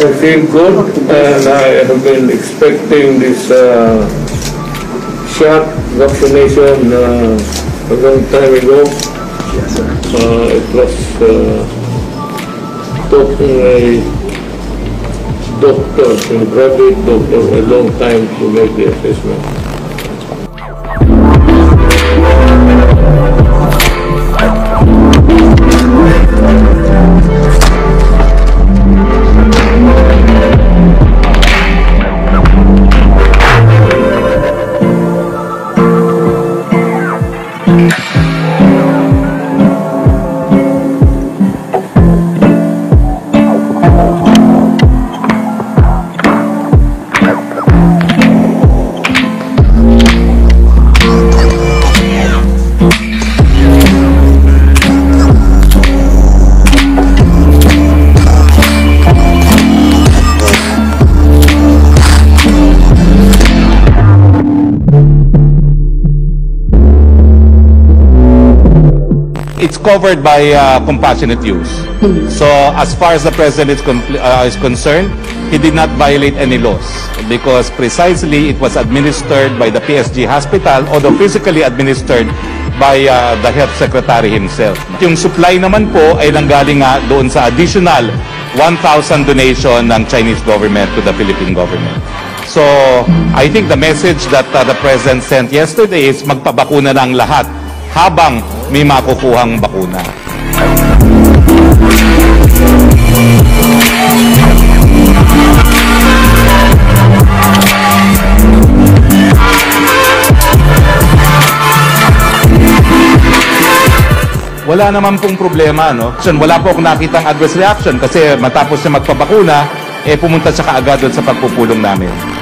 I feel good, and I have been expecting this shot vaccination a long time ago. It was talking a doctor, a graduate doctor, a long time to make the assessment. It's covered by compassionate use. So as far as the President is concerned, he did not violate any laws because precisely it was administered by the PSG Hospital, although physically administered by the Health Secretary himself. Yung supply naman po ay nanggaling nga doon sa additional 1,000 donation ng Chinese government to the Philippine government. So I think the message that the President sent yesterday is magpabakuna ng lahat habang may makukuhang bakuna. Wala naman pong problema, no? Wala po akong nakitang adverse reaction kasi matapos siya magpabakuna, pumunta siya kaagad doon sa pagpupulong namin.